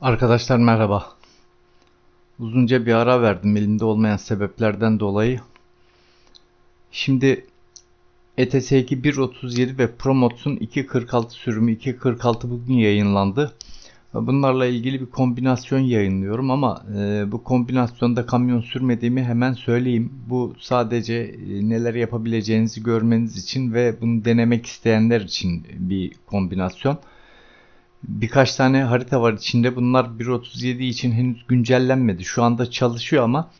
Arkadaşlar merhaba. Uzunca bir ara verdim elimde olmayan sebeplerden dolayı. Şimdi ETS2 1.37 ve ProMods'un 2.46 sürümü 2.46 bugün yayınlandı. Bunlarla ilgili bir kombinasyon yayınlıyorum ama bu kombinasyonda kamyon sürmediğimi hemen söyleyeyim. Bu sadece neler yapabileceğinizi görmeniz için ve bunu denemek isteyenler için bir kombinasyon. Birkaç tane harita var içinde. Bunlar 1.37 için henüz güncellenmedi. Şu anda çalışıyor ama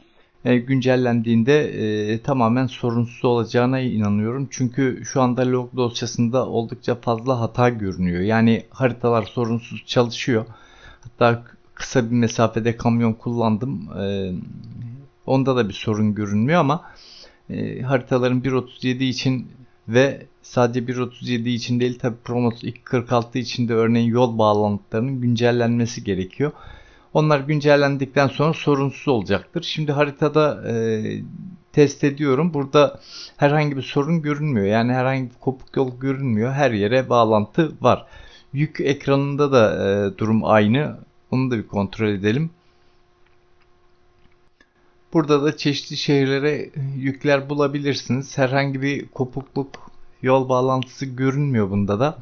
güncellendiğinde tamamen sorunsuz olacağına inanıyorum. Çünkü şu anda log dosyasında oldukça fazla hata görünüyor. Yani haritalar sorunsuz çalışıyor. Hatta kısa bir mesafede kamyon kullandım. Onda da bir sorun görünmüyor ama haritaların 1.37 için ve sadece 1.37 için değil, tabi ProMods 2.46 için de örneğin yol bağlantılarının güncellenmesi gerekiyor. Onlar güncellendikten sonra sorunsuz olacaktır. Şimdi haritada test ediyorum. Burada herhangi bir sorun görünmüyor. Yani herhangi bir kopuk yol görünmüyor. Her yere bağlantı var. Yük ekranında da durum aynı. Onu da bir kontrol edelim. Burada da çeşitli şehirlere yükler bulabilirsiniz. Herhangi bir kopukluk, yol bağlantısı görünmüyor bunda da.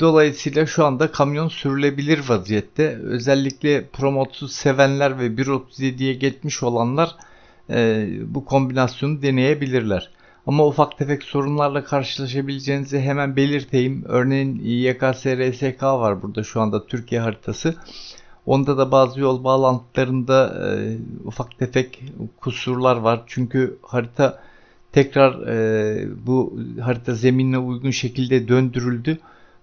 Dolayısıyla şu anda kamyon sürülebilir vaziyette. Özellikle ProMods'u sevenler ve 1.37'ye geçmiş olanlar bu kombinasyonu deneyebilirler. Ama ufak tefek sorunlarla karşılaşabileceğinizi hemen belirteyim. Örneğin YKSRSK var burada şu anda, Türkiye haritası. Onda da bazı yol bağlantılarında ufak tefek kusurlar var. Çünkü harita tekrar bu harita zeminine uygun şekilde döndürüldü.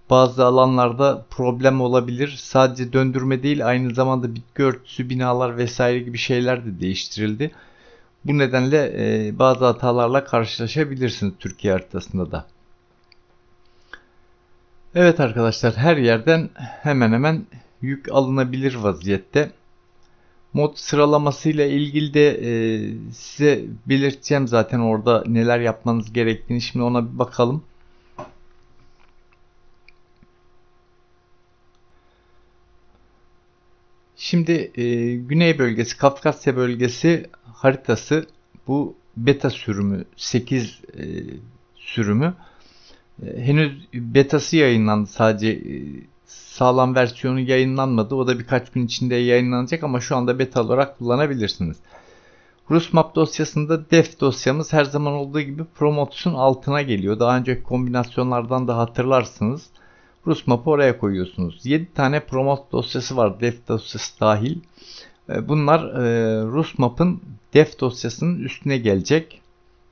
Bazı alanlarda problem olabilir. Sadece döndürme değil, aynı zamanda bitki örtüsü, binalar vesaire gibi şeyler de değiştirildi. Bu nedenle bazı hatalarla karşılaşabilirsiniz Türkiye haritasında da. Evet arkadaşlar, her yerden hemen hemen yük alınabilir vaziyette. Mod sıralamasıyla ilgili de size belirteceğim zaten orada neler yapmanız gerektiğini. Şimdi ona bir bakalım. Şimdi Güney bölgesi, Kafkasya bölgesi haritası, bu beta sürümü 8 sürümü. Henüz betası yayınlandı, sadece sağlam versiyonu yayınlanmadı. O da birkaç gün içinde yayınlanacak ama şu anda beta olarak kullanabilirsiniz. Rusmap dosyasında def dosyamız her zaman olduğu gibi ProMods'un altına geliyor. Daha önceki kombinasyonlardan da hatırlarsınız. Rusmap'ı oraya koyuyorsunuz. 7 tane ProMods dosyası var, def dosyası dahil. Bunlar Rusmap'ın def dosyasının üstüne gelecek.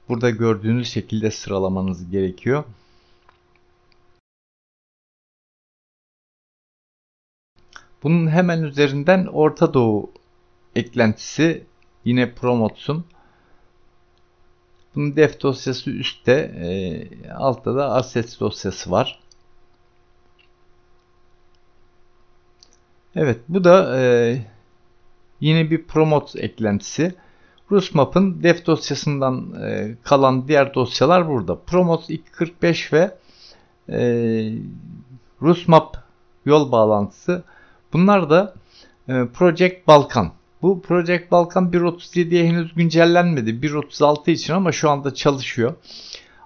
Burada gördüğünüz şekilde sıralamanız gerekiyor. Bunun hemen üzerinden Orta Doğu eklentisi yine ProMods'un. Bunun def dosyası üstte, altta da assets dosyası var. Evet, bu da yine bir ProMods eklentisi. Rusmap'ın def dosyasından kalan diğer dosyalar burada. ProMods 2.45 ve Rusmap yol bağlantısı. Bunlar da Project Balkan. Bu Project Balkan 1.37'ye henüz güncellenmedi. 1.36 için ama şu anda çalışıyor.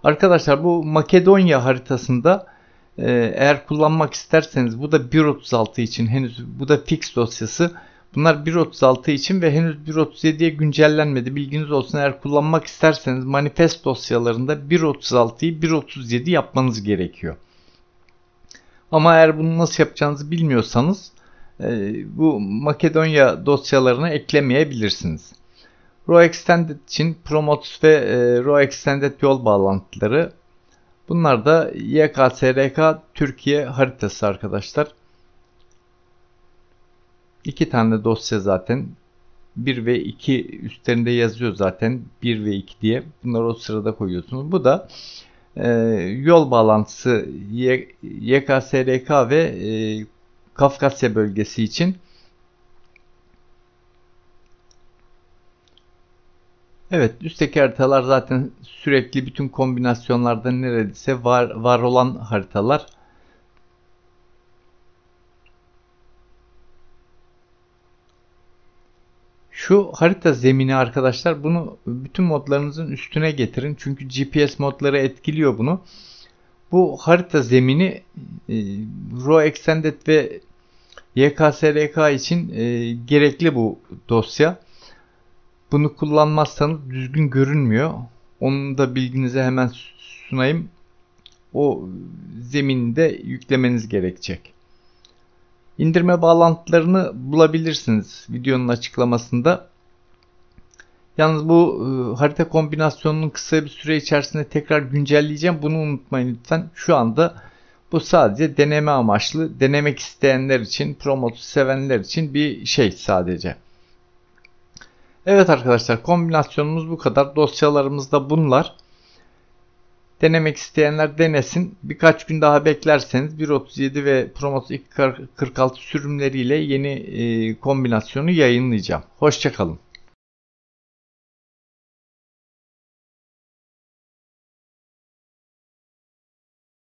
Arkadaşlar bu Makedonya haritasında eğer kullanmak isterseniz, bu da 1.36 için henüz, bu da fix dosyası. Bunlar 1.36 için ve henüz 1.37'ye güncellenmedi. Bilginiz olsun, eğer kullanmak isterseniz manifest dosyalarında 1.36'yı 1.37 yapmanız gerekiyor. Ama eğer bunu nasıl yapacağınızı bilmiyorsanız bu Makedonya dosyalarını eklemeyebilirsiniz. Rextended için ProMods ve Rextended yol bağlantıları. Bunlar da YKSRK Türkiye haritası arkadaşlar. 2 tane dosya zaten. 1 ve 2 üstlerinde yazıyor zaten. 1 ve 2 diye. Bunları o sırada koyuyorsunuz. Bu da yol bağlantısı YKSRK ve Kafkasya bölgesi için. Evet, üstteki haritalar zaten sürekli bütün kombinasyonlarda neredeyse var olan haritalar. Şu harita zemini arkadaşlar, bunu bütün modlarınızın üstüne getirin. Çünkü GPS modları etkiliyor bunu. Bu harita zemini Rextended ve YKSRSK için gerekli bu dosya. Bunu kullanmazsanız düzgün görünmüyor. Onun da bilginize hemen sunayım. O zemini de yüklemeniz gerekecek. İndirme bağlantılarını bulabilirsiniz videonun açıklamasında. Yalnız bu harita kombinasyonunun kısa bir süre içerisinde tekrar güncelleyeceğim. Bunu unutmayın lütfen. Şu anda bu sadece deneme amaçlı. Denemek isteyenler için, ProMods'u sevenler için bir şey sadece. Evet arkadaşlar, kombinasyonumuz bu kadar. Dosyalarımız da bunlar. Denemek isteyenler denesin. Birkaç gün daha beklerseniz 1.37 ve ProMods 2.46 sürümleriyle yeni kombinasyonu yayınlayacağım. Hoşça kalın.